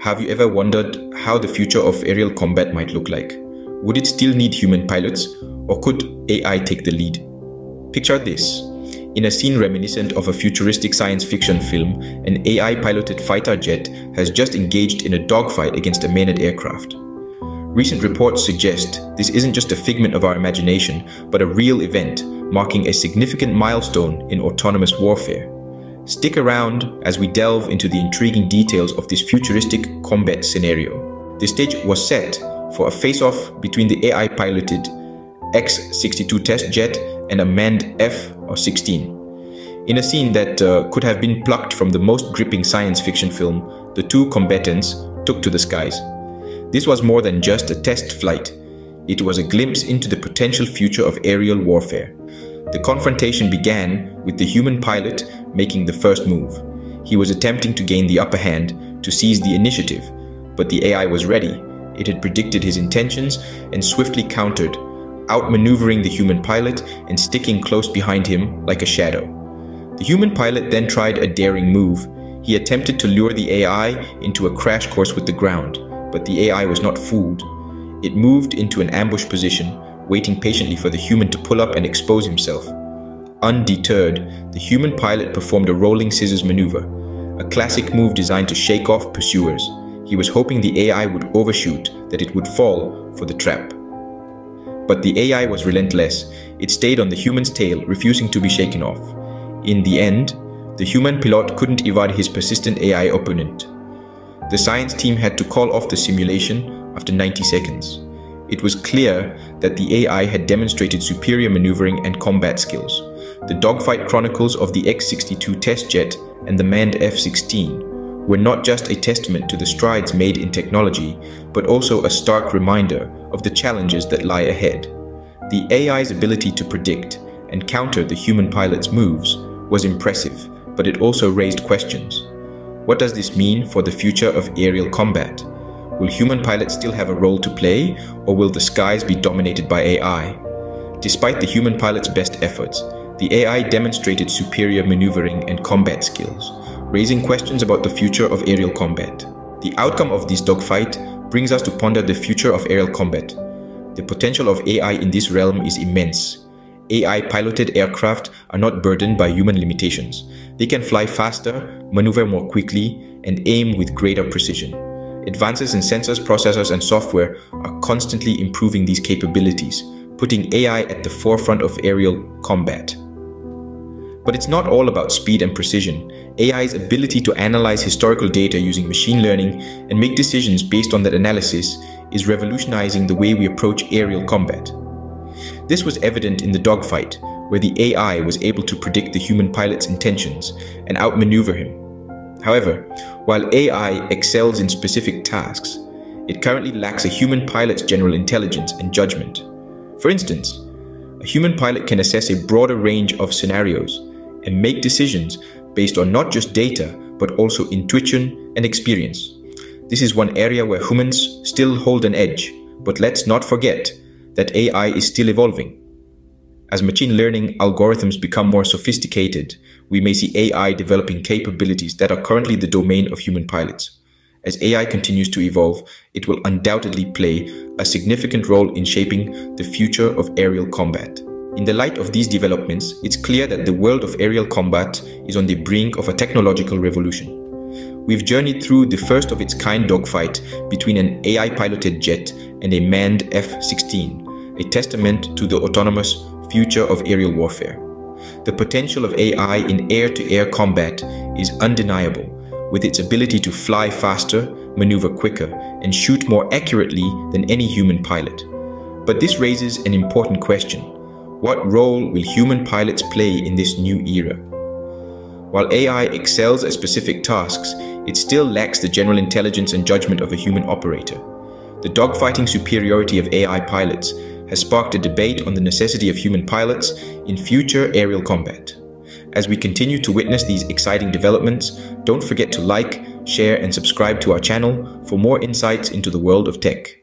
Have you ever wondered how the future of aerial combat might look like? Would it still need human pilots, or could AI take the lead? Picture this. In a scene reminiscent of a futuristic science fiction film, an AI-piloted fighter jet has just engaged in a dogfight against a manned aircraft. Recent reports suggest this isn't just a figment of our imagination, but a real event marking a significant milestone in autonomous warfare. Stick around as we delve into the intriguing details of this futuristic combat scenario. The stage was set for a face-off between the AI-piloted X-62 test jet and a manned F-16. In a scene that could have been plucked from the most gripping science fiction film, the two combatants took to the skies. This was more than just a test flight. It was a glimpse into the potential future of aerial warfare. The confrontation began with the human pilot making the first move. He was attempting to gain the upper hand, to seize the initiative, but the AI was ready. It had predicted his intentions and swiftly countered, outmaneuvering the human pilot and sticking close behind him like a shadow. The human pilot then tried a daring move. He attempted to lure the AI into a crash course with the ground, but the AI was not fooled. It moved into an ambush position, waiting patiently for the human to pull up and expose himself. Undeterred, the human pilot performed a rolling scissors maneuver, a classic move designed to shake off pursuers. He was hoping the AI would overshoot, that it would fall for the trap. But the AI was relentless. It stayed on the human's tail, refusing to be shaken off. In the end, the human pilot couldn't evade his persistent AI opponent. The science team had to call off the simulation after 90 seconds. It was clear that the AI had demonstrated superior maneuvering and combat skills. The dogfight chronicles of the X-62 test jet and the manned F-16 were not just a testament to the strides made in technology, but also a stark reminder of the challenges that lie ahead. The AI's ability to predict and counter the human pilot's moves was impressive, but it also raised questions. What does this mean for the future of aerial combat? Will human pilots still have a role to play, or will the skies be dominated by AI? Despite the human pilot's best efforts, the AI demonstrated superior maneuvering and combat skills, raising questions about the future of aerial combat. The outcome of this dogfight brings us to ponder the future of aerial combat. The potential of AI in this realm is immense. AI-piloted aircraft are not burdened by human limitations. They can fly faster, maneuver more quickly, and aim with greater precision. Advances in sensors, processors, and software are constantly improving these capabilities, putting AI at the forefront of aerial combat. But it's not all about speed and precision. AI's ability to analyze historical data using machine learning and make decisions based on that analysis is revolutionizing the way we approach aerial combat. This was evident in the dogfight, where the AI was able to predict the human pilot's intentions and outmaneuver him. However, while AI excels in specific tasks, it currently lacks a human pilot's general intelligence and judgment. For instance, a human pilot can assess a broader range of scenarios and make decisions based on not just data, but also intuition and experience. This is one area where humans still hold an edge, but let's not forget that AI is still evolving. As machine learning algorithms become more sophisticated, we may see AI developing capabilities that are currently the domain of human pilots. As AI continues to evolve, it will undoubtedly play a significant role in shaping the future of aerial combat. In the light of these developments, it's clear that the world of aerial combat is on the brink of a technological revolution. We've journeyed through the first of its kind dogfight between an AI-piloted jet and a manned F-16, a testament to the autonomous future of aerial warfare. The potential of AI in air-to-air combat is undeniable, with its ability to fly faster, maneuver quicker, and shoot more accurately than any human pilot. But this raises an important question. What role will human pilots play in this new era? While AI excels at specific tasks, it still lacks the general intelligence and judgment of a human operator. The dogfighting superiority of AI pilots has sparked a debate on the necessity of human pilots in future aerial combat. As we continue to witness these exciting developments, don't forget to like, share, and subscribe to our channel for more insights into the world of tech.